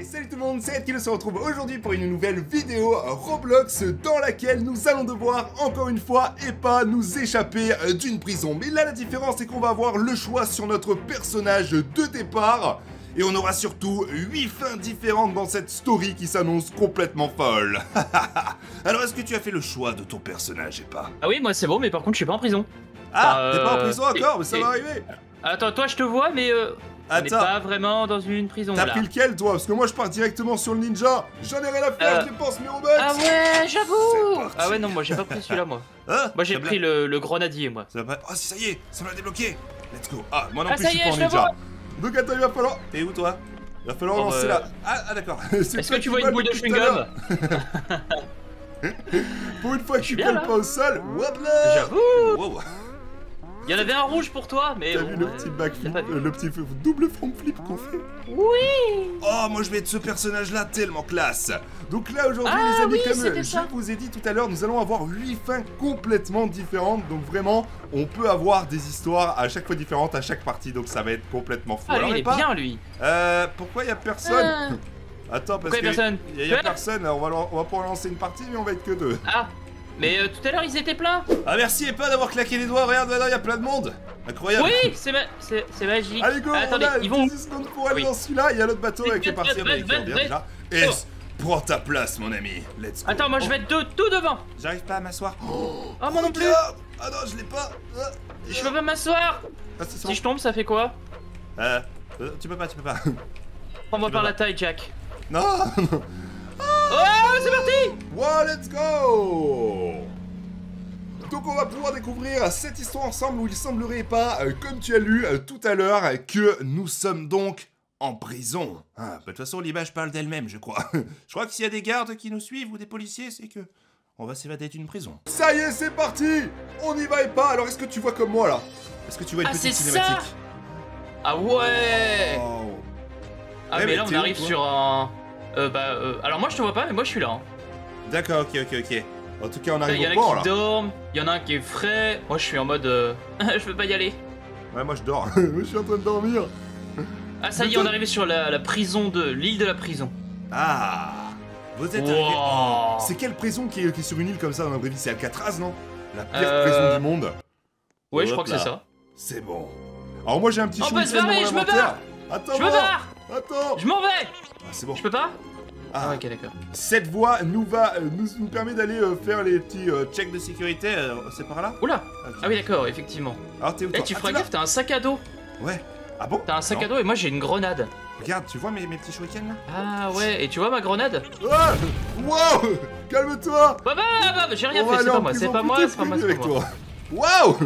Et salut tout le monde, c'est Ed qui se retrouve aujourd'hui pour une nouvelle vidéo Roblox dans laquelle nous allons devoir encore une fois Epa nous échapper d'une prison. Mais là la différence c'est qu'on va avoir le choix sur notre personnage de départ. Et on aura surtout 8 fins différentes dans cette story qui s'annonce complètement folle. Alors est-ce que tu as fait le choix de ton personnage Epa? Ah oui moi c'est bon mais par contre je suis pas en prison. Ah t'es pas en prison encore mais ça va arriver. Attends toi je te vois mais... Attends. On n'est pas vraiment dans une prison. T'as pris lequel toi? Parce que moi je pars directement sur le ninja. J'en ai rien à faire, je pense, mais Robux. Ah ouais, j'avoue. Ah ouais, non, moi j'ai pas pris celui-là, moi. Hein? Moi j'ai pris le grenadier, moi. Ah, oh, ça y est, ça me l'a débloqué. Let's go. Ah, moi non plus, je suis pas en ninja. Donc attends, il va falloir. T'es où toi? Il va falloir lancer là. Ah, d'accord. Est-ce que tu vois une boule de chewing-gum? Pour une fois que tu colles pas au sol, hop là. J'avoue. Il y en avait un rouge pour toi, mais. T'as vu le petit backflip, le petit double front flip qu'on fait? Oui! Oh, moi je vais être ce personnage-là tellement classe! Donc là aujourd'hui, les amis, comme je vous ai dit tout à l'heure, nous allons avoir 8 fins complètement différentes. Donc vraiment, on peut avoir des histoires à chaque fois différentes à chaque partie. Donc ça va être complètement fou. Ah, lui, alors, il est bien, lui! Pourquoi il n'y a personne? Attends, parce que. Il n'y a personne, on va pouvoir lancer une partie, mais on va être que deux. Ah! Mais tout à l'heure ils étaient pleins. Ah merci Epa d'avoir claqué les doigts, regarde maintenant il y a plein de monde. Incroyable. Oui c'est magique. Allez go, attendez, on a ils vont... 10 secondes pour aller dans celui-là, il y a l'autre bateau avec les parties américaines déjà. Et prends ta place mon ami, let's go. Attends moi je vais être tout devant. J'arrive pas à m'asseoir. Oh moi non plus. Ah non je l'ai pas. Je peux pas m'asseoir. Si je tombe ça fait quoi? Tu peux pas. Prends-moi par la taille Jack. Non. Oh, c'est parti! Wow, let's go! Donc on va pouvoir découvrir cette histoire ensemble où il semblerait pas, comme tu as lu tout à l'heure, que nous sommes donc en prison. Ah, de toute façon, l'image parle d'elle-même, je crois. Je crois que s'il y a des gardes qui nous suivent ou des policiers, c'est que... on va s'évader d'une prison. Ça y est, c'est parti! On y va et pas! Alors, est-ce que tu vois comme moi, là? Est-ce que tu vois une petite cinématique? Ah ouais! Wow. Ah mais là, on arrive sur un... alors moi je te vois pas mais moi je suis là hein. D'accord ok. En tout cas on arrive au port là. Il y en a qui dorment, il y en a un qui est frais. Moi je suis en mode je veux pas y aller. Ouais moi je dors, je suis en train de dormir. Ah ça y est on est arrivé sur la prison de l'île de la prison. Ah vous êtes arrivé. Oh. C'est quelle prison qui est sur une île comme ça dans la vraie vie? C'est Alcatraz non? La pire prison du monde. Ouais je crois que c'est ça. C'est bon. Alors moi j'ai un petit chou. On peut se barrer, je me barre. Attends je me barre. Attends. Je m'en vais. Ah, c'est bon. Je peux pas? Ah ok d'accord. Cette voie nous permet d'aller faire les petits checks de sécurité, c'est par là? Oula okay. Ah oui d'accord, effectivement. Alors t'es où toi? Tu feras gaffe, t'as un sac à dos. Ouais. Ah bon? T'as un sac à dos et moi j'ai une grenade. Regarde, tu vois mes petits shurikens là? Ah ouais, et tu vois ma grenade? Wow. Calme-toi. Bah j'ai rien fait, c'est pas moi, c'est pas moi. Waouh.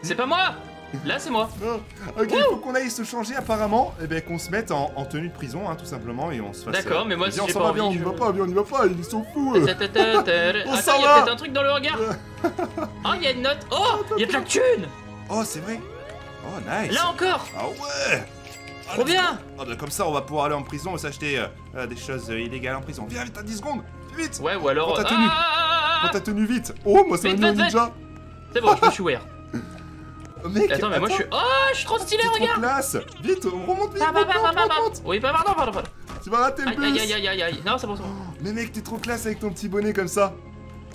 C'est pas moi. Là c'est moi. Ok, il faut qu'on aille se changer apparemment, et ben qu'on se mette en tenue de prison, hein, tout simplement, et on se fasse. D'accord, mais moi si j'ai pas envie. On y va pas, on y va pas, ils sont fous. Attends, il y a peut-être un truc dans le regard. Oh, il y a une note. Oh, il y a de la thune. Oh, c'est vrai. Oh, nice. Là encore. Ah ouais. Trop bien. Comme ça, on va pouvoir aller en prison et s'acheter des choses illégales en prison. Viens, vite, t'as 10 secondes. Vite. Ouais, ou alors. Prends ta tenue vite. Oh, moi ça m'a mis un ninja. C'est bon, je me suis ouvert. Mec, attends mais moi je suis... Oh je suis trop stylé regarde classe. Vite on remonte vite. Oui pardon. Tu vas rater le bus. Aïe. Non c'est bon. Mais mec t'es trop classe avec ton petit bonnet comme ça.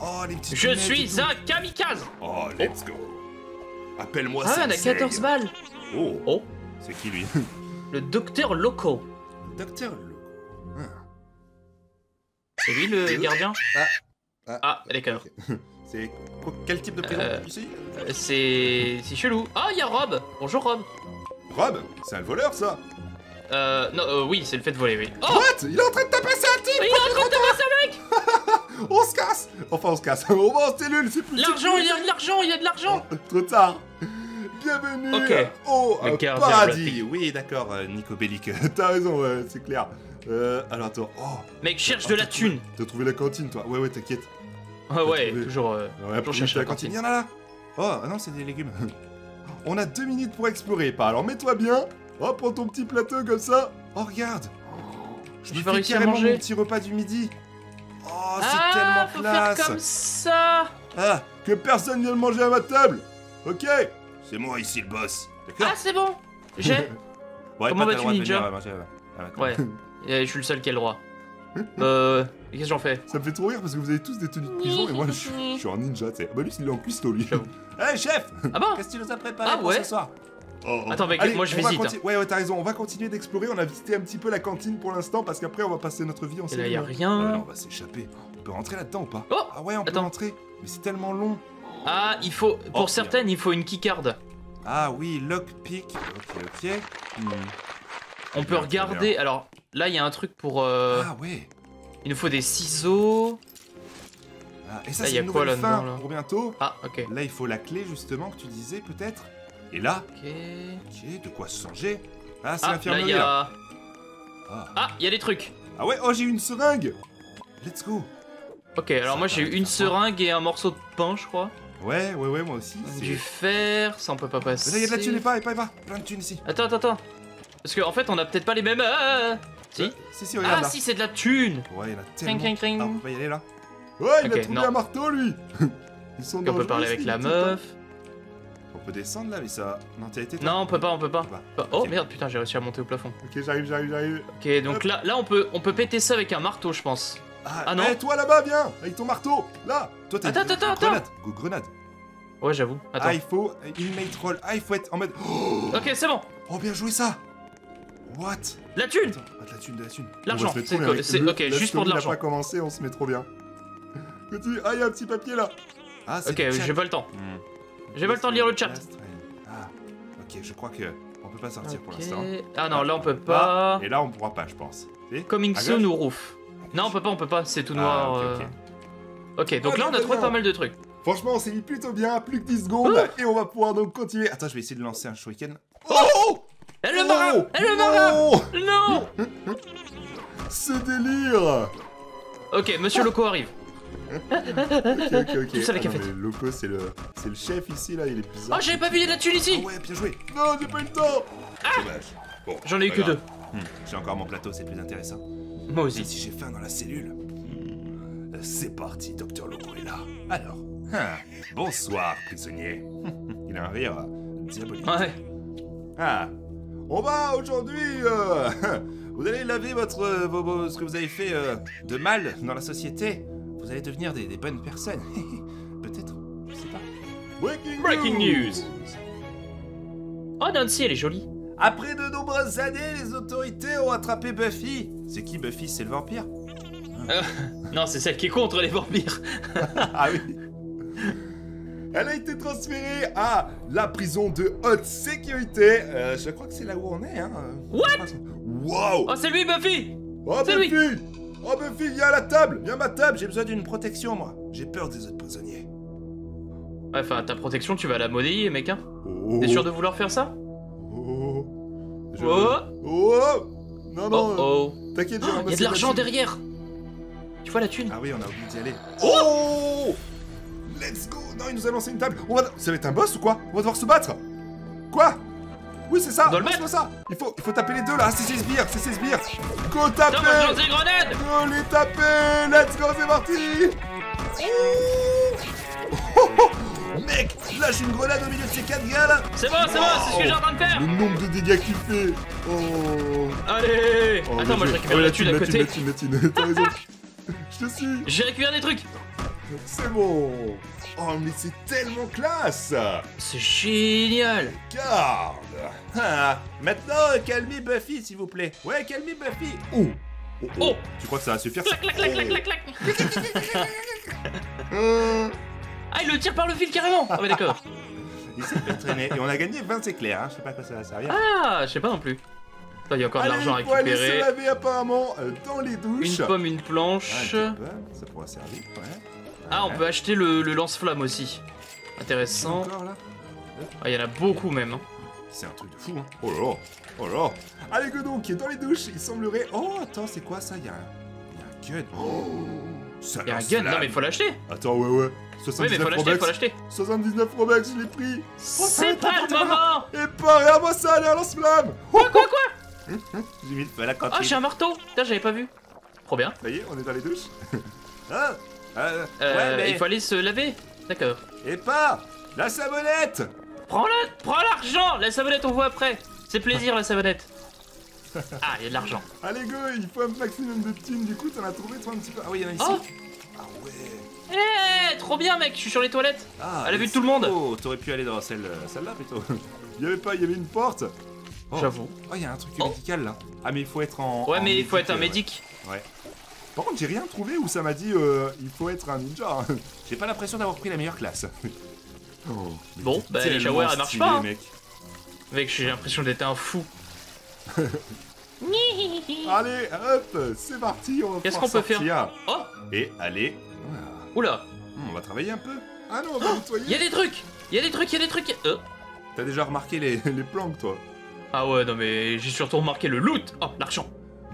Oh les petits... Je suis un kamikaze. Oh let's go. Appelle-moi ça. Ah on a 14 balles. Oh. C'est qui lui? Le Docteur Loco. Docteur Loco. C'est lui le gardien? Ah d'accord. C'est quel type de prison ici? C'est chelou. Ah, il y a Rob. Bonjour Rob. Rob, c'est un voleur ça? Non, oui, c'est le fait de voler, oui. Oh what? Il est en train de taper ça, un type. Il est en train de taper ça, mec. On se casse. Enfin, on se casse. On va en cellule, c'est plus. L'argent, il y a de l'argent, il y a de l'argent. Trop tard. Bienvenue au paradis. Oui, d'accord, Nico Bellic. T'as raison, c'est clair. Alors attends. Mec, cherche de la thune. T'as trouvé la cantine, toi? Ouais, t'inquiète. Ouais, toujours chercher la cantine. Il y en a là. Oh non, c'est des légumes. On a 2 minutes pour explorer, pas. Alors mets-toi bien. Oh, prends ton petit plateau comme ça. Oh, regarde. Je vais faire carrément mon petit repas du midi. Oh, c'est tellement classe. Faire comme ça. Ah, que personne vienne manger à ma table. Ok. C'est moi ici le boss. D'accord. Ah, c'est bon. J'ai. Comment vas-tu, Ninja? Ouais. Et je suis le seul qui a le droit. Qu'est-ce que j'en fais? Ça me fait trop rire parce que vous avez tous des tenues de prison et moi je suis un ninja, tu sais. Bah lui, il est en cuistot, lui. Hey chef! Ah bon? Qu'est-ce que tu nous as préparé pour ce soir? Attends, mec, allez, moi je visite. Ouais, t'as raison, on va continuer d'explorer. On a visité un petit peu la cantine pour l'instant parce qu'après on va passer notre vie en série. Là, y a rien. Ah, là, on va s'échapper. On peut rentrer là-dedans ou pas? Ah ouais, on peut rentrer. Mais c'est tellement long. Ah, il faut. Pour certaines, il faut une keycard. Ah oui, lockpick. Ok. On peut regarder. Alors là, il y a un truc pour. Ah ouais. Il nous faut des ciseaux. Ah, et ça, c'est une nouvelle fin pour bientôt. Ah, ok. Là, il faut la clé justement que tu disais peut-être. Et là, ok, de quoi se changer? Ah, c'est l'infirmerie là. Ah, il y a des trucs. Ah ouais, oh j'ai une seringue. Let's go. Ok, alors moi j'ai une seringue et un morceau de pain, je crois. Ouais, moi aussi. Du fer, ça on peut pas passer. Là, il y a de la thune, Epa, plein de thunes ici. Attends. Parce qu'en fait, on a peut-être pas les mêmes. Si, regarde. Ah, si, c'est de la thune. Ouais, il y en a tellement. Ah, on peut pas y aller là. Ouais, il a trouvé un marteau lui. On peut parler avec la meuf. On peut descendre là, mais ça. Non, t'as été. Non, on peut pas. Oh merde, putain, j'ai réussi à monter au plafond. Ok, j'arrive. Ok, donc là, on peut péter ça avec un marteau, je pense. Ah non. Eh, toi là-bas, viens, avec ton marteau. Là. Toi, t'as. Attends. Grenade. Ouais, j'avoue. Attends. Ah, il faut. Ultimate roll. Ah, il faut être en mode. Oh ok, c'est bon. Oh, bien joué ça. What? La thune. Attends, de la thune. L'argent. C'est ok, juste pour de l'argent. On a pas commencé, on se met trop bien. Ah, il y a un petit papier là. Ah, c'est. Ok, j'ai pas le temps. J'ai pas le temps de lire le chat. Ah, ok, je crois que on peut pas sortir pour l'instant. Ah non, là on peut pas. Et là on pourra pas, je pense. Coming soon ou roof. Non, on peut pas, c'est tout noir. Ok, donc là on a trouvé pas mal de trucs. Franchement, on s'est mis plutôt bien, plus que 10 secondes et on va pouvoir donc continuer. Attends, je vais essayer de lancer un shuriken. Oh! Elle le marre! Non! Ce délire! Ok, monsieur Loco arrive. Ok. Tout ça la cafette. Loco, c'est le chef ici, là, il est bizarre. Oh, j'avais pas vu de la thune ici. Ouais, bien joué. Non, j'ai pas eu le temps. Bon, j'en ai eu que 2. J'ai encore mon plateau, c'est plus intéressant. Moi aussi. Si j'ai faim dans la cellule. C'est parti, Docteur Loco est là. Alors, bonsoir, prisonnier. Il a un rire diabolique. Ouais. Ah, on va aujourd'hui... vous allez laver ce que vous avez fait de mal dans la société. Vous allez devenir des bonnes personnes. Peut-être, je sais pas. Breaking news. Oh, Nancy, elle est jolie. Après de nombreuses années, les autorités ont attrapé Buffy. C'est qui Buffy? C'est le vampire? Non, c'est celle qui est contre les vampires. Ah oui. Elle a été transférée à la prison de haute sécurité. Je crois que c'est là où on est. What? Wow. Oh, c'est lui, Buffy. Oh, Buffy lui. Oh Buffy, viens à la table! Viens à ma table, j'ai besoin d'une protection, moi. J'ai peur des autres prisonniers. Ouais, enfin, ta protection, tu vas la monnayer, mec, hein? T'es sûr de vouloir faire ça? Non. T'inquiète, il y a de l'argent derrière! Tu vois la thune? Ah oui, on a oublié d'y aller. Oh! Let's go! Non, il nous a lancé une table. Ça va être un boss ou quoi? On va devoir se battre! Quoi? Oui, c'est ça, c'est ça. Il faut taper les deux là, c'est ses sbires, Go taper. Go les taper. Let's go, c'est parti. Mec, lâche une grenade au milieu de ces 4 gars là. C'est bon, c'est ce que j'ai en train de faire. Le nombre de dégâts qu'il fait. Allez. Attends, moi je récupère la thune à côté. T'as raison. Je te suis. J'ai récupéré des trucs. C'est bon. Oh mais c'est tellement classe. C'est génial. Regarde. Maintenant calmez Buffy s'il vous plaît. Ouais, calmez Buffy. Oh. Tu crois que ça va suffire? Clac. Ah, il le tire par le fil carrément. Ah bah d'accord. Il s'est fait traîner. Et on a gagné 20 éclairs hein. Je sais pas à quoi ça va servir. Ah je sais pas non plus. Il y a encore de l'argent à récupérer. Il faut aller se laver apparemment dans les douches. Une pomme, une planche. Ça pourra servir. Ah, on peut acheter le lance-flamme aussi. Intéressant. Il y en a beaucoup même. C'est un truc de fou. Oh là. Allez, que donc, dans les douches, il semblerait. Oh, attends, c'est quoi ça? Il y a un gun. Il y a un gun. Non, mais faut l'acheter. Attends, ouais. 79 Robux, je l'ai pris. C'est pas le moment. Et pas, regarde-moi ça, allez, un lance-flamme. Quoi J'ai mis le feu à la cantine. Ah, j'ai un marteau. Putain, j'avais pas vu. Trop bien. Ça y est, on est dans les douches. Ouais, mais... il faut aller se laver. D'accord. Et pas la savonnette. Prends l'argent. La savonnette, on voit après. C'est plaisir, la savonnette. Ah, il y a de l'argent. Allez, go, il faut un maximum de thunes. Du coup, t'en as trouvé, toi, un petit peu. Ah oui, il y en a ici. Oh. Ah ouais. Eh, hey, trop bien, mec, je suis sur les toilettes. Ah, à la vue de tout le monde. Oh, t'aurais pu aller dans celle-là plutôt. Il y avait une porte. Oh. J'avoue. Oh, il y a un truc médical là. Ah, mais il faut être en. Ouais, mais il faut être un médic. Ouais. Par contre, j'ai rien trouvé où ça m'a dit il faut être un ninja. J'ai pas l'impression d'avoir pris la meilleure classe. Oh, bon, bah les showers elles marchent pas. Mec, j'ai l'impression d'être un fou. Allez, hop, c'est parti. Qu'est-ce qu'on peut faire? Oh. Et allez. Oula. On va travailler un peu. Ah non, on va nettoyer. Il y a des trucs. T'as déjà remarqué les planques, toi? Ah ouais, non mais j'ai surtout remarqué le loot. Oh, l'argent.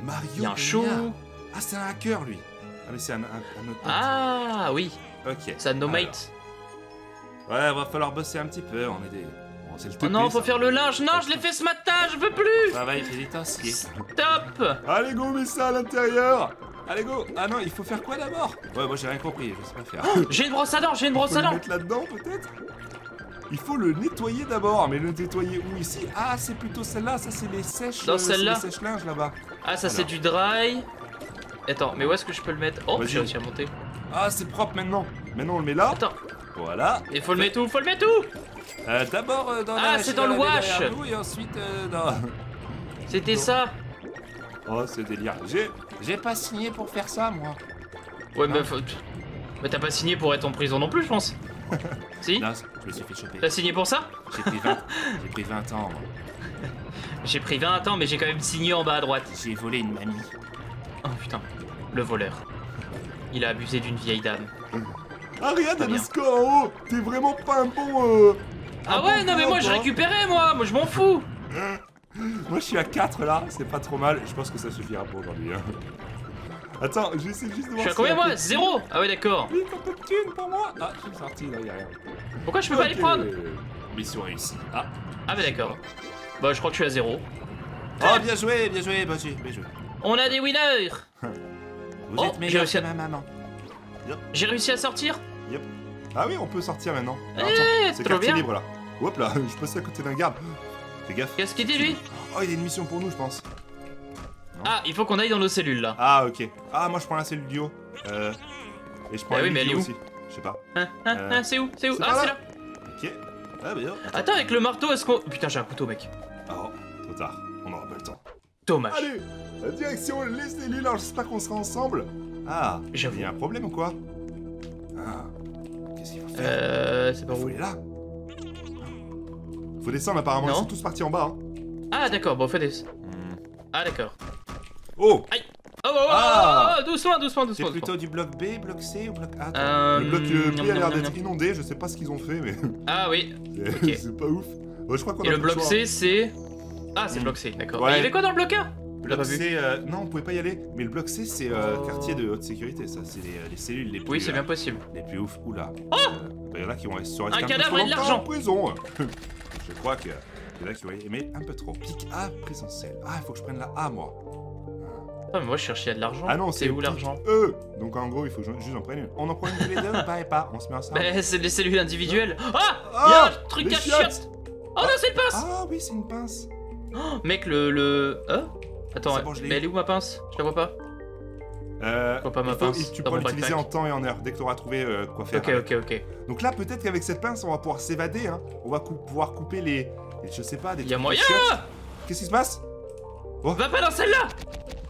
Mario. Il y a un show. Ah, c'est un hacker, lui. Ah, mais c'est un autre. Ah, oui. Ok. C'est un no-mate. Ouais, va falloir bosser un petit peu. On est des. Bon, c'est le top. Oh non, faut faire le linge. Non, je l'ai fait ce matin, je veux plus. Travail pénitentiaire. Stop. Allez, go, mets ça à l'intérieur. Allez, go. Ah non, il faut faire quoi d'abord? Ouais, moi j'ai rien compris, je sais pas faire. Oh, j'ai une brosse à dents, On peut le mettre là-dedans, peut-être? Il faut le nettoyer d'abord, mais le nettoyer où ici? Ah, c'est plutôt celle-là, ça c'est les sèches. Dans celle-là. Les sèches-linges là-bas. Ah, ça c'est du dry. Attends, mais où est-ce que je peux le mettre? Oh, j'ai réussi à monter. Ah, c'est propre maintenant. Maintenant, on le met là. Attends. Voilà. Il faut le mettre où? D'abord dans la. Ah, c'est dans le wash. Et ensuite dans. C'était ça. Oh, ce délire. J'ai pas signé pour faire ça, moi. Ouais, mais t'as pas signé pour être en prison non plus, je pense. Si? Non, je me suis fait choper. T'as signé pour ça? J'ai pris 20 ans. J'ai pris 20 ans, mais j'ai quand même signé en bas à droite. J'ai volé une mamie. Oh putain, le voleur. Il a abusé d'une vieille dame. Ah, regarde, t'as le score en haut. T'es vraiment pas un bon. Ah ouais, non mais moi je récupérais, moi je m'en fous. Moi je suis à 4 là, c'est pas trop mal. Je pense que ça suffira pour aujourd'hui. Attends, je vais essayer juste de voir. Je suis à combien moi? 0. Ah ouais, d'accord. Oui, t'as peu de thunes pour moi. Ah, je suis sorti là, y'a rien. Pourquoi je peux pas les prendre? Mission réussie. Ah. Ah bah d'accord. Bah je crois que je suis à 0. Oh, bien joué, bien joué, bien joué, bien joué. On a des winners. Vous êtes meilleurs que ma maman. Yep. J'ai réussi à sortir. Yep. Ah oui, on peut sortir maintenant. C'est quartier libre là. Hop là, je passais à côté d'un garde. Fais gaffe. Qu'est-ce qu'il dit lui? Oh, il a une mission pour nous, je pense. Non. Ah, il faut qu'on aille dans nos cellules là. Ah ok. Ah, moi je prends la cellule du haut. Et je prends la cellule aussi. Je sais pas. C'est où? Ah, c'est là. Ok. Ah, bah, attends, avec le marteau, est-ce qu'on. Putain, j'ai un couteau, mec. Oh, trop tard. On aura pas le temps. Dommage. Allez, direction les cellules. Alors, j'espère qu'on sera ensemble. Ah, il y a un problème ou quoi? Ah, qu'est-ce qu'il faut faire? C'est pas où? Faut aller là. Faut descendre apparemment, ils sont tous partis en bas. Hein. Ah d'accord, bon, faut descendre. Ah d'accord. Oh. Aïe. Oh, oh, oh, ah. Oh, oh, doucement, doucement, doucement. C'est plutôt du bloc B, bloc C ou bloc A? Le bloc B a l'air d'être inondé, je sais pas ce qu'ils ont fait, mais... Ah oui, okay. C'est pas ouf. Ouais, je crois qu'on a. Et le bloc C, c'est... Ah, c'est bloc C, d'accord. Ouais. Il y avait quoi dans le bloc A? Bloc C, non, on pouvait pas y aller. Mais le bloc C, c'est quartier de haute sécurité, ça. C'est les cellules les plus. Oui, c'est bien possible. Les plus ouf. Oula. Oh, il y en a qui vont rester un cadavre et de l'argent en prison. Je crois qu'il y en a qui vont aimer un peu trop. Pic A présentiel. Ah, il faut que je prenne la A, moi. Ah, mais moi, je cherchais de l'argent. Ah non, c'est où l'argent? Donc en gros, il faut juste en prendre une. On en prend une tous les deux, pas et pas. On se met ensemble. Mais c'est des cellules individuelles. Ah, il y a un truc à chiottes. Oh non, c'est une pince. Ah oui, c'est une pince. Mec, attends, mais elle est où ma pince? Je la vois pas. Je vois pas ma pince. Tu peux l'utiliser en temps et en heure dès que tu auras trouvé quoi faire. Ok, ok, ok. Donc là, peut-être qu'avec cette pince, on va pouvoir s'évader. Hein. On va pouvoir couper les. Je sais pas, des. Y'a moyen! Qu'est-ce qui se passe? Va pas dans celle-là!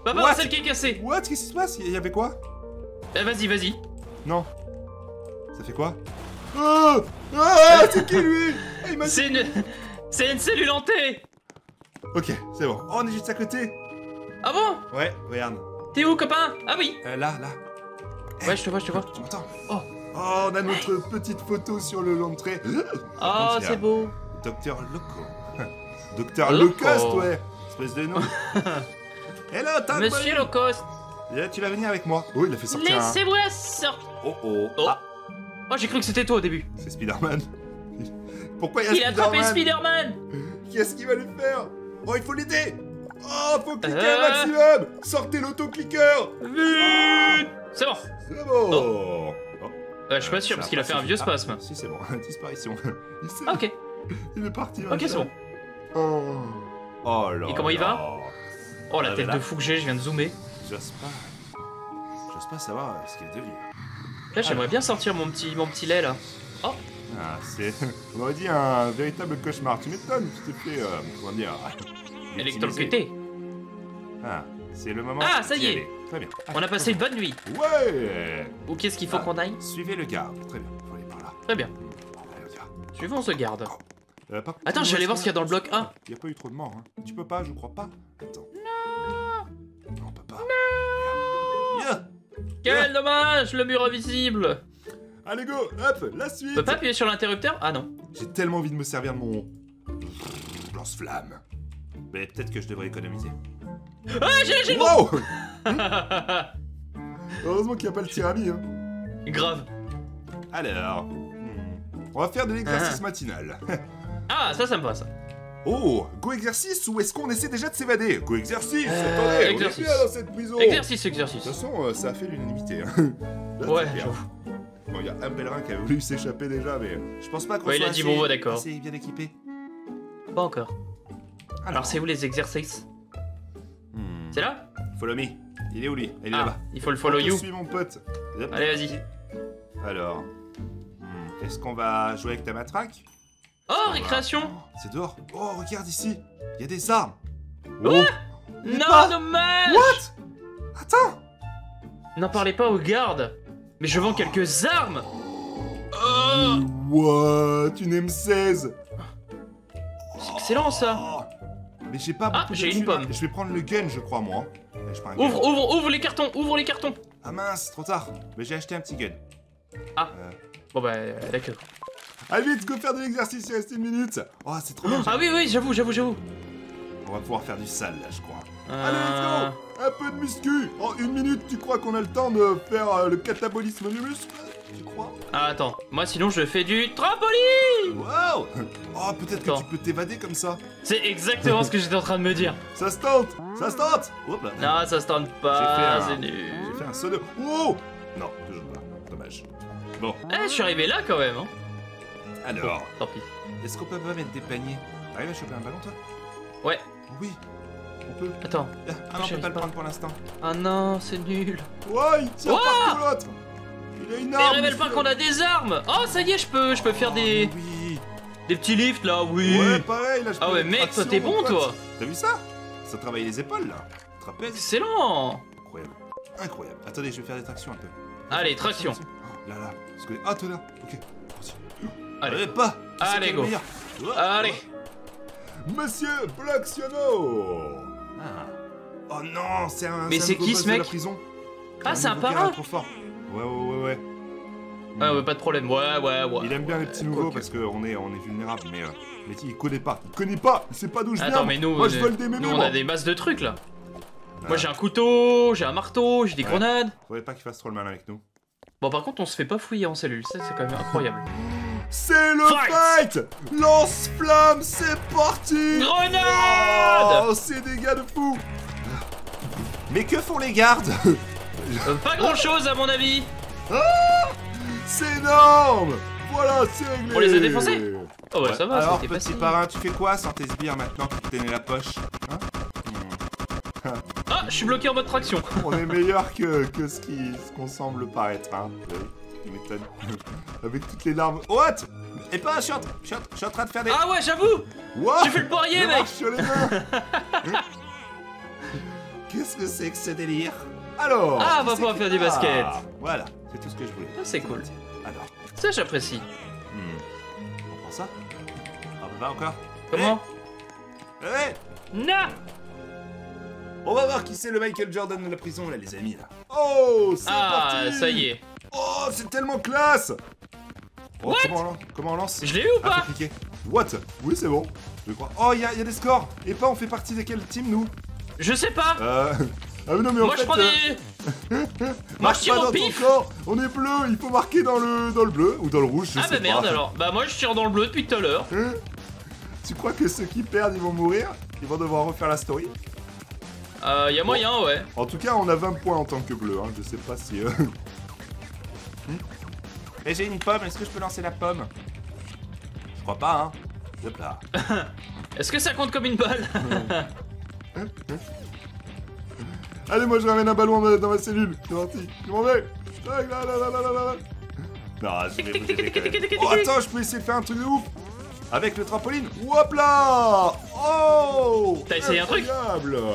Va pas dans celle qui est cassée! What? Qu'est-ce qui se passe? Y'avait quoi? Vas-y, vas-y. Non. Ça fait quoi? Oh! Ah! C'est qui lui? C'est une cellule hantée! Ok, c'est bon. Oh, on est juste à côté. Ah bon? Ouais, regarde. T'es où, copain? Ah oui. Là, là. Ouais, je te vois, je te vois. Tu m'entends? Oh, on a notre petite photo sur l'entrée. Oh, c'est beau. Docteur Loco. Docteur Locost, ouais. Espèce de nom. Hello, t'as Monsieur Locost. Tu vas venir avec moi. Oh, il a fait sortir. Laissez-moi sortir. Oh. Ah. Oh, j'ai cru que c'était toi au début. C'est Spider-Man. Pourquoi il a attrapé Spider-Man? Qu'est-ce qu'il va lui faire? Oh, il faut l'aider! Oh, faut cliquer un maximum! Sortez l'autocliqueur! Vite! C'est bon! C'est bon! Je suis pas sûr, parce qu'il a fait un vieux spasme. Si, c'est bon, disparition. Ok. Il est parti. Ok, c'est bon. Oh là. Et comment il va? Oh la tête de fou que j'ai, je viens de zoomer. J'ose pas savoir ce qu'il est devenu. Là j'aimerais bien sortir mon petit lait là. Oh. Ah, c'est... On aurait dit un véritable cauchemar. Tu m'étonnes, tu t'es fait... comment dire... électrocuté. Ah, c'est le moment... Ah, ça y est. Très bien. On a passé une bonne nuit. Ouais. Où qu'est-ce qu'il faut qu'on aille? Suivez le garde. Très bien, faut aller par là. Très bien. Suivons ce garde. Attends, je vais aller voir ce qu'il y a dans le bloc 1. Il n'y a pas eu trop de morts, hein. Tu peux pas, je crois pas. Attends. Non. Non, on peut pas. Non. Yeah. Quel dommage, le mur invisible. Allez go, hop, la suite. On peut pas appuyer sur l'interrupteur? Ah non. J'ai tellement envie de me servir de mon... lance-flamme. Mais peut-être que je devrais économiser. Ah, j'ai wow. Heureusement qu'il n'y a pas le tirami, hein. Grave. Alors... on va faire de l'exercice matinal. Ah, ça me va, ça. Oh, go exercice ou est-ce qu'on essaie déjà de s'évader? Go exercice, attendez, on est bien dans cette prison. Exercice. De toute façon, ça a fait l'unanimité. Hein. Ouais, bon, il y a un pèlerin qui avait voulu s'échapper déjà, mais je pense pas qu'on soit assez bien équipé. Pas encore. Alors c'est où les exercices? C'est là? Follow me. Il est où lui? Il est là-bas. Il faut le follow you. Je suis mon pote. Allez, vas-y. Alors... est-ce qu'on va jouer avec ta matraque? Oh, récréation! C'est dehors! Oh, regarde ici! Il y a des armes! Quoi? Non, dommage! What? Attends! N'en parlez pas aux gardes! Mais je vends quelques armes! Oh! What? Une M16! C'est excellent ça! Mais j'ai pas beaucoup de j'ai une pomme! Je vais prendre le gun, je crois, moi! Ouvre les cartons! Ouvre les cartons! Ah mince, trop tard! Mais j'ai acheté un petit gun! Ah! Bon bah, d'accord. Allez vite, go faire de l'exercice, il reste une minute. Oh, c'est trop bien. Ah oui, j'avoue. On va pouvoir faire du sale, là, je crois. Allez, let's go. Un peu de muscu. En une minute, tu crois qu'on a le temps de faire le catabolisme du muscle? Tu crois? Ah, attends. Moi, sinon, je fais du trampoline. Wow. Oh, peut-être que tu peux t'évader comme ça. C'est exactement ce que j'étais en train de me dire. Ça se tente. Hop là. Non, ça se tente pas, c'est nul. J'ai fait un saut de... Oh. Non, toujours pas. Dommage. Bon. Eh, je suis arrivé là quand même, hein. Alors, bon, tant pis. Est-ce qu'on peut pas mettre des paniers? T'arrives à choper un ballon, toi? Ouais. Oui, on peut. Attends. Ah non, on peut pas le prendre pour l'instant. Ah non, c'est nul. Ouais, il tire par que l'autre. Il a une arme. Mais révèle pas qu'on a des armes. Oh, ça y est, je peux faire des... oui. Des petits lifts, là, oui. Ouais, pareil, là, je peux... Ah ouais, mec, toi, t'es bon, toi. T'as vu ça? Ça travaille les épaules, là. Trapèze. Excellent. Incroyable. Attendez, je vais faire des tractions un peu. Allez, traction. Là, parce que... Ah, toi là, ok. Allez, pas. Allez, go. Allez. Monsieur Blaxiono. Oh non, c'est un... Mais c'est qui ce mec? Ah, c'est un parrain. Ouais. Ah, ouais, pas de problème. Ouais. Il aime bien les petits nouveaux parce qu'on est vulnérable, mais il connaît pas. Il sait pas d'où je viens. Attends, mais nous, moi, je vole des mémos, on a des masses de trucs là. Moi, j'ai un couteau, j'ai un marteau, j'ai des grenades. Faudrait pas qu'il fasse trop le mal avec nous. Bon, par contre, on se fait pas fouiller en cellule, ça c'est quand même incroyable. C'est le fight. Lance-flamme, c'est parti. Grenade. Oh, c'est des gars de fou. Mais que font les gardes? Pas grand-chose à mon avis. C'est énorme. Voilà, c'est réglé. On les a défoncés. Oh ouais, ça va. Alors, petit parrain, tu fais quoi sans tes sbires maintenant que tu t'es mis la poche? Ah, je suis bloqué en mode traction. On est meilleur que ce qu'on semble paraître, hein. Tu m'étonnes. Avec toutes les larmes. What? Et pas, je suis en train de faire des... Ah ouais, j'avoue. J'ai fait le poirier, mec. Qu'est-ce que c'est que ce délire? Alors... Ah, on va pouvoir faire du basket. Voilà, c'est tout ce que je voulais. Ah, c'est cool. Alors... ça, j'apprécie. On prend ça? Ah bah encore. Comment? Non. On va voir qui c'est le Michael Jordan de la prison, là, les amis, là. Oh, c'est parti. Ah, ça y est. Oh, c'est tellement classe. Oh, what? Comment on lance? Je l'ai eu ou pas? What? Oui, c'est bon, je crois. Oh, il y a des scores. Et pas, on fait partie de quelle team, nous? Je sais pas. Ah, mais non, mais en fait... Moi, je prends des... Moi, je tire au pif. On est bleu, il faut marquer dans le bleu ou dans le rouge, je sais pas. Ah, bah merde, alors. Bah, moi, je tire dans le bleu depuis tout à l'heure. Tu crois que ceux qui perdent, ils vont mourir? Ils vont devoir refaire la story? Y'a moyen, ouais. En tout cas, on a 20 points en tant que bleu, hein. Je sais pas si... Mais j'ai une pomme, est-ce que je peux lancer la pomme? Je crois pas, hein. Hop là. Est-ce que ça compte comme une balle? Allez, moi je ramène un ballon dans ma cellule. C'est parti. Je m'en vais. Non, je vais vous aider quand même. Oh, attends, je peux essayer de faire un truc de ouf. Avec le trampoline. Hop là. Oh. T'as essayé un truc?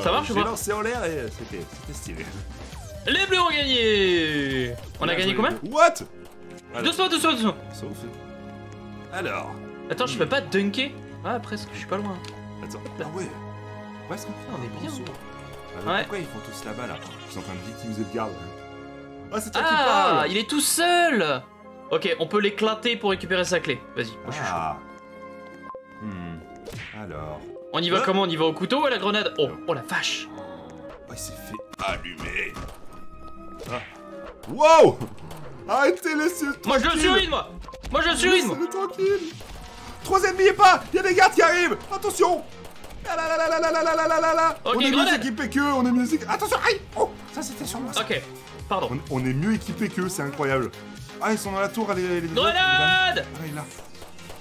Ça marche ou pas? J'ai lancé en l'air et c'était stylé. Les bleus ont gagné. On a gagné combien? What? 200. Alors. Attends, je peux pas dunker? Ah, presque, je suis pas loin. Attends, ah ouais. Presque. On est bien. Ouais. Pourquoi ils font tous là-bas là? Ils sont en train de victimiser le garde. Ah, c'est toi qui parle. Ah, il est tout seul. Ok, on peut l'éclater pour récupérer sa clé. Vas-y, moi je suis chaud. Alors. On y va comment? On y va au couteau ou à la grenade? Oh, oh la vache. Oh, il s'est fait allumer. Wow. Arrêtez, laissez-le tranquille. Moi je le surine, moi. Moi je le surine. Laissez-le tranquille. Trois ennemis et pas. Il y a des gardes qui arrivent. Attention. On est mieux équipés qu'eux, on est mieux équipés. Attention, aïe! Oh, ça c'était sur moi. Ok, pardon. On est mieux équipés qu'eux, c'est incroyable. Ah, ils sont dans la tour, les deux. Grenade! Ah, il est là.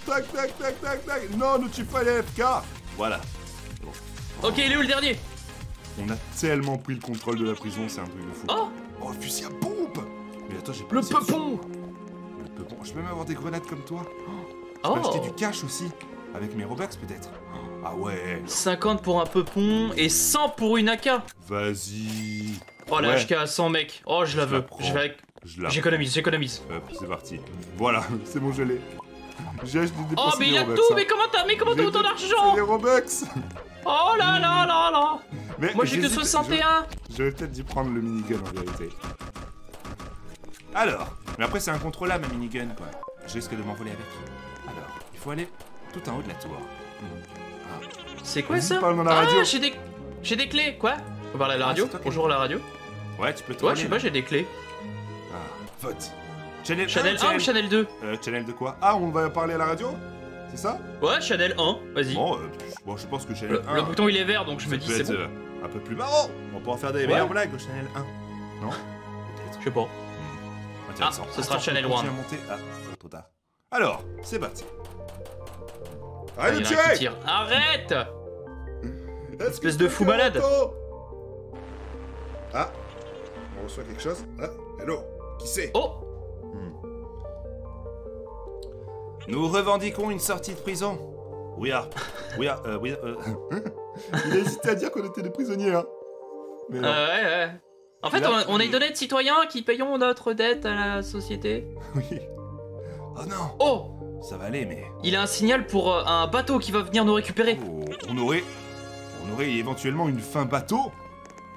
Tac, tac, tac, tac, tac. Non, ne tue pas les FK. Voilà. Ok, il est où le dernier? On a tellement pris le contrôle de la prison, c'est un truc de fou. Oh! Oh, fusil à pompe! Mais attends, j'ai pas le peupon! Le peupon. Je peux même avoir des grenades comme toi. Je peux acheter du cash aussi. Avec mes Robux peut-être. Ah ouais. 50 pour un peupon et 100 pour une AK. Vas-y. Oh la HK à 100 mec. Oh je la veux. J'économise, j'économise. Hop, c'est parti. Voilà, c'est bon, je l'ai. J'ai acheté des Robux. Oh mais il a tout, mais comment t'as autant d'argent? C'est les Robux. Oh là là là là. Mais moi j'ai que 61. J'aurais peut-être dû prendre le minigun en vérité. Alors, mais après c'est incontrôlable un minigun quoi. Je risque de m'envoler avec. Alors, il faut aller tout en haut de la tour. C'est quoi ça? Ah, j'ai des clés, quoi? On parle à la radio. Bonjour à la radio. Ouais, tu peux te. Ouais, je sais pas, j'ai des clés. Ah, vote. Channel 1 ou Channel 2? Channel de quoi? Ah, on va parler à la radio? C'est ça? Ouais, Channel 1, vas-y. Bon, je pense que Channel 1. Le bouton il est vert donc je me dis c'est bon. Un peu plus marrant. On pourra faire des meilleures blagues au Channel 1. Non? Peut-être. Je sais pas. Ah, ce sera Channel 1. Alors, c'est parti. Allez, arrête! Espèce de fou malade! Ah! On reçoit quelque chose? Ah! Hello! Qui c'est? Oh! Nous revendiquons une sortie de prison! Il a hésité à dire qu'on était des prisonniers, hein! Mais ouais! En fait, on est des honnêtes citoyens qui payons notre dette à la société. Oui. Oh non! Oh! Ça va aller, mais... Il a un signal pour un bateau qui va venir nous récupérer. Oh, on aurait éventuellement une fin bateau.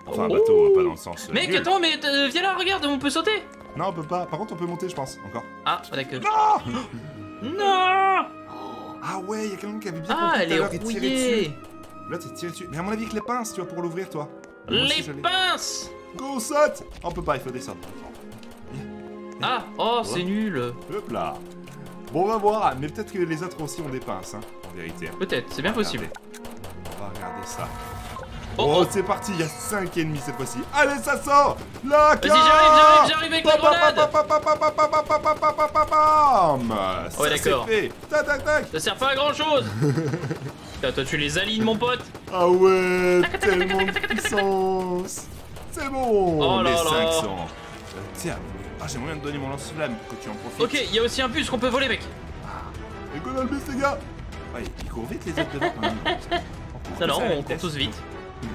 Enfin, un bateau, pas dans le sens... Mec, attends, mais viens là, regarde, on peut sauter. Non, on peut pas. Par contre, on peut monter, je pense, encore. Ah, d'accord. Non. Non. Ah ouais, il y a quelqu'un qui avait bien compris tout à l'heure et tiré dessus. Là, t'es tiré dessus. Mais à mon avis, avec les pinces, tu vois, pour l'ouvrir, toi. Les pinces. Go, saute. On peut pas, il faut descendre. Ah, oh, c'est nul. Hop là. Bon, on va voir, mais peut-être que les autres aussi ont des pinces, hein, en vérité. Peut-être, c'est bien possible. On va regarder ça. Oh, c'est parti, il y a 5 ennemis cette fois-ci. Allez, ça sort. La carte. Vas-y, j'arrive avec la grenade. Ouais, d'accord. Tac, tac, tac. Ça sert pas à grand-chose. Putain, toi, tu les alignes, mon pote. Ah ouais, tellement de puissance. C'est bon, les 500. Tiens. Ah, j'ai moyen de donner mon lance-flamme pour que tu en profites. Ok, il y a aussi un bus qu'on peut voler, mec. Et qu'on a le bus, les gars. Ouais, ils courent vite, les autres devant. Non, on court tous vite.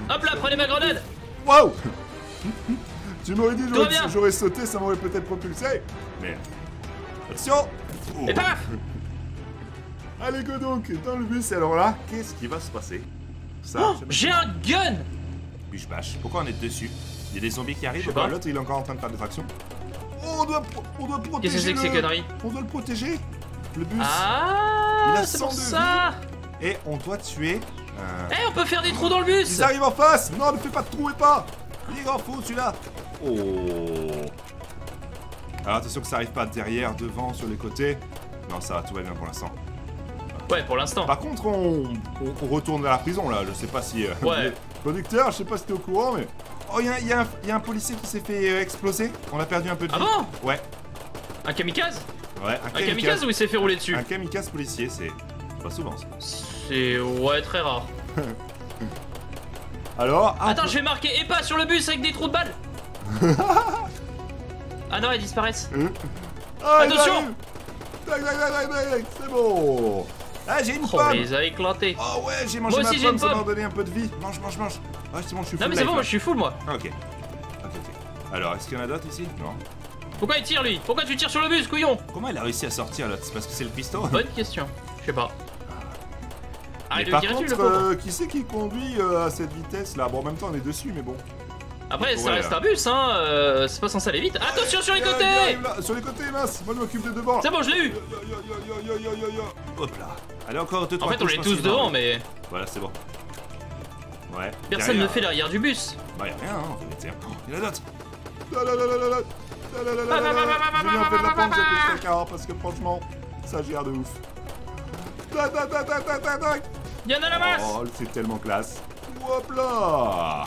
Hop là, prenez ma grenade. Waouh. Tu m'aurais dit, j'aurais sauté, ça m'aurait peut-être propulsé. Mais. Attention. Et paf. Allez, go donc, dans le bus. Alors là, qu'est-ce qui va se passer? J'ai un gun. Bûche bâche. Pourquoi on est dessus? Il y a des zombies qui arrivent. L'autre, il est encore en train de faire des tractions. On doit protéger. Qu'est-ce que c'est que ces conneries? On doit le protéger. Le bus. Ah, c'est pour ça. Et on doit tuer. Eh, on peut faire des trous dans le bus. Ils arrivent en face. Non, ne fais pas de trous et pas. Il est grand fou celui-là. Oh. Alors attention que ça arrive pas derrière, devant, sur les côtés. Non, ça va, tout va bien pour l'instant. Ouais, pour l'instant. Par contre, on retourne vers la prison là. Je sais pas si. Ouais. Producteur, je sais pas si t'es au courant, mais. Oh, il y a un policier qui s'est fait exploser. On a perdu un peu de vie. Ah bon? Ouais. Un kamikaze? Ouais, un kamikaze où il s'est fait rouler dessus. Un kamikaze policier, c'est pas souvent ça. C'est... ouais, très rare. Alors. Ah, attends, je vais marquer Epa sur le bus avec des trous de balles. Ah non, ils disparaissent. Ah, attention. C'est bon. Ah, j'ai une pomme. Ils ont éclaté. Oh ouais, j'ai mangé ma pomme, ça m'a donné un peu de vie. Mange, mange, mange. Ah, c'est bon, je suis full. Non, mais c'est bon, moi je suis full, moi. Ah, ok. Alors, est-ce qu'il y en a d'autres ici? Non. Pourquoi il tire lui? Pourquoi tu tires sur le bus, couillon? Comment il a réussi à sortir là? C'est parce que c'est le pistolet? Bonne question. Je sais pas. Ah, mais par contre, qui c'est qui conduit à cette vitesse là? Bon, en même temps, on est dessus, mais bon. Après, ça reste un bus, hein. C'est pas censé aller vite. Attention sur les côtés! Sur les côtés, mince! Moi, je m'occupe de devant. C'est bon, je l'ai eu! Hop là. Allez, encore 2-3. En fait, on est tous devant, mais. Voilà, c'est bon. Ouais. Personne ne fait l'arrière du bus. Bah, y'a rien, hein. Il y en a d'autres. J'ai mis un peu de la pompe, j'ai plus de carottes parce que franchement, ça gère de ouf. Y'en a la masse. Oh, c'est tellement classe. Hop là.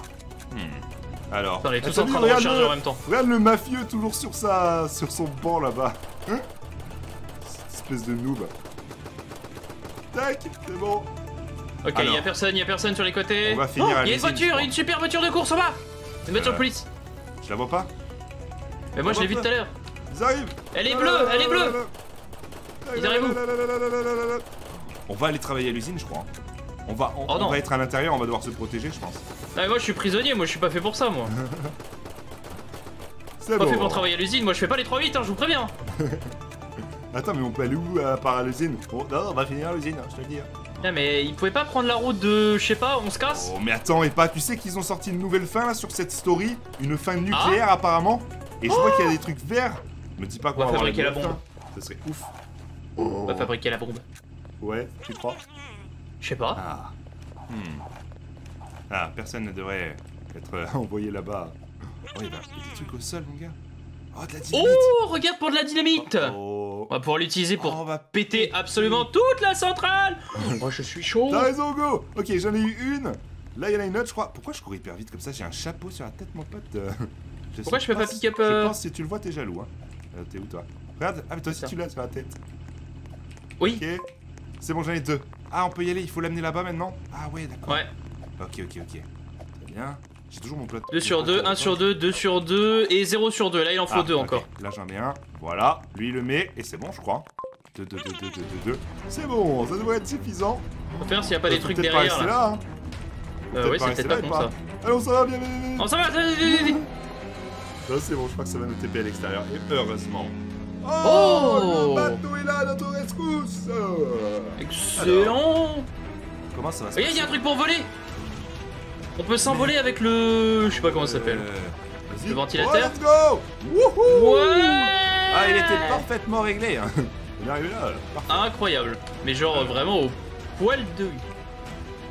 Alors, on est tous en train de recharger en même temps. Regarde le mafieux toujours sur sa, sur son banc là-bas. Cette espèce de noob. Tac, c'est bon. Ok, y'a personne sur les côtés. On va finir à l'usine. Y'a une voiture, une super voiture de course en bas. Une voiture de police. Je la vois pas. Mais moi je l'ai vu tout à l'heure. Ils arrivent. Elle est bleue, elle est bleue. Ils arrivent où? On va aller travailler à l'usine, je crois. On va être à l'intérieur, on va devoir se protéger, je pense. Ah, mais moi je suis prisonnier, moi je suis pas fait pour ça, moi. C'est bon. Pas fait pour travailler à l'usine, moi je fais pas les 3-8, hein, je vous préviens. Attends, mais on peut aller où à part à l'usine? Non, on va finir à l'usine, je te le dis. Non, mais ils pouvaient pas prendre la route de, je sais pas, on se casse. Oh mais attends, Epa, tu sais qu'ils ont sorti une nouvelle fin là sur cette story, une fin nucléaire apparemment. Et je vois qu'il y a des trucs verts. Me dis pas qu'on va fabriquer la bombe. Ça serait ouf. On va fabriquer la bombe. Ouais, tu crois? Je sais pas. Ah, personne ne devrait être envoyé là-bas. Oh, il y a des trucs au sol, mon gars. Oh, de la dynamite. Oh, regarde pour de la dynamite. On va pouvoir l'utiliser pour péter absolument toute la centrale. Moi, je suis chaud. T'as raison, go. Ok, j'en ai eu une. Là, il y en a une autre, je crois. Pourquoi je cours hyper vite comme ça? J'ai un chapeau sur la tête, mon pote. Pourquoi je fais pas pick-up? Je pense si tu le vois, t'es jaloux. Hein. T'es où, toi? Regarde. Ah, mais toi aussi, tu l'as sur la tête. Oui. Ok. C'est bon, j'en ai deux. Ah, on peut y aller. Il faut l'amener là-bas maintenant. Ah, ouais, d'accord. Ouais. Ok, ok, ok. Très bien. J'ai toujours mon plateau. 2 sur 2, 1 sur 2, 2 sur 2 et 0 sur 2. Là, il en faut 2 encore. Là, j'en ai un. Voilà. Lui, il le met et c'est bon, je crois. 2, 2, 2, 2, 2, 2, 2. C'est bon, ça devrait être suffisant. On va faire s'il n'y a pas des trucs derrière. Là. Ouais, c'est peut-être pas comme ça. Allez, on s'en va, bien, on s'en va, vite. Là, c'est bon, je crois que ça va nous TP à l'extérieur. Et heureusement. Oh, le bateau est là, notre rescousse. Excellent. Comment ça va se passer? Regarde, il y a un truc pour voler. On peut s'envoler avec le... Je sais pas comment ça s'appelle. Le ventilateur. Oh, let's go. Wouhou. Ouais. Ah, il était parfaitement réglé. Hein. Il est arrivé là. Parfait. Incroyable. Mais genre vraiment au poil de...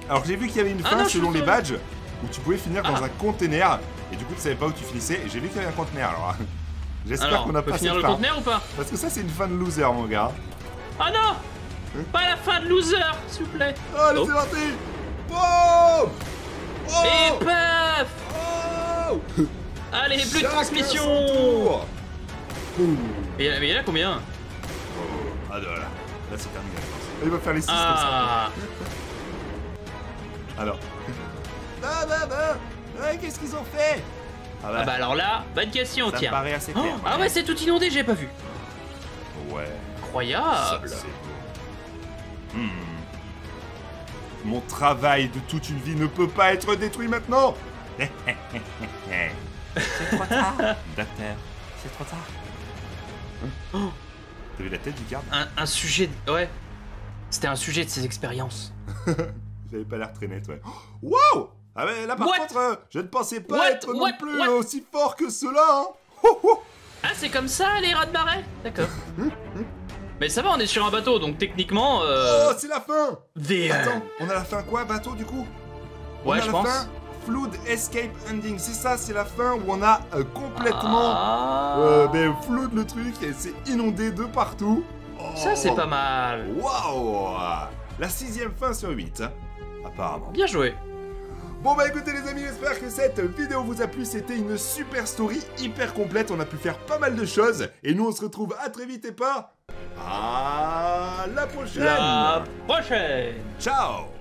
Alors j'ai vu qu'il y avait une fin selon les badges où tu pouvais finir dans un container et du coup tu savais pas où tu finissais et j'ai vu qu'il y avait un container alors... J'espère qu'on a pas fini le conteneur ou pas? Parce que ça, c'est une fin de loser, mon gars. Ah non! Pas la fin de loser, s'il vous plaît. Allez, c'est parti! Wow! Et paf! Allez, plus de transmission! Mais il y en a combien? Ah, là, c'est terminé, je pense. Il va faire les 6 comme ça. Alors. Qu'est-ce qu'ils ont fait? Ah bah. Ah bah alors là, bonne question, tiens. Ça me paraît assez clair, ah ouais, c'est tout inondé, j'ai pas vu. Ouais. Incroyable. Ça, mon travail de toute une vie ne peut pas être détruit maintenant. C'est trop tard, docteur. C'est trop tard. T'as vu la tête du garde? Un sujet, ouais. C'était un sujet de ses expériences. J'avais pas l'air très net, ouais. Wow. Ah mais là par contre, je ne pensais pas être non plus aussi fort que cela, hein. Ah, c'est comme ça les rats de marais? D'accord. Mais ça va, on est sur un bateau, donc techniquement... Oh, c'est la fin des... Attends, on a la fin quoi, bateau du coup? Ouais, je pense. On a la fin Flood Escape Ending, c'est ça, c'est la fin où on a complètement... flood le truc, et c'est inondé de partout. Oh, ça, c'est pas mal. Waouh. La 6ème fin sur 8, hein, apparemment. Bien joué. Bon bah écoutez les amis, j'espère que cette vidéo vous a plu, c'était une super story hyper complète, on a pu faire pas mal de choses, et nous on se retrouve à très vite et pas à la prochaine. Ciao.